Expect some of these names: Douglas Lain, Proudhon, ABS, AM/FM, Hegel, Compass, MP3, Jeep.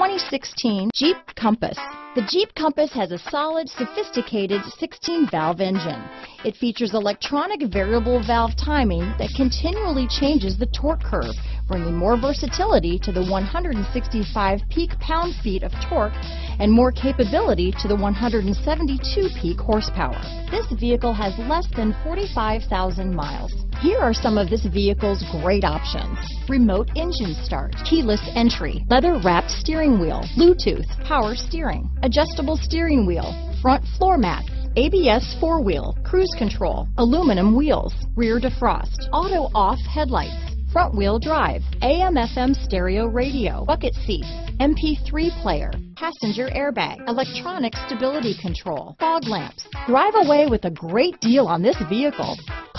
2016 Jeep Compass. The Jeep Compass has a solid, sophisticated 16-valve engine. It features electronic variable valve timing that continually changes the torque curve, bringing more versatility to the 165 peak pound-feet of torque and more capability to the 172 peak horsepower. This vehicle has less than 45,000 miles. Here are some of this vehicle's great options: remote engine start, keyless entry, leather-wrapped steering wheel, Bluetooth, power steering, adjustable steering wheel, front floor mats, ABS four-wheel, cruise control, aluminum wheels, rear defrost, auto-off headlights, front-wheel drive, AM/FM stereo radio, bucket seats, MP3 player, passenger airbag, electronic stability control, fog lamps. Drive away with a great deal on this vehicle.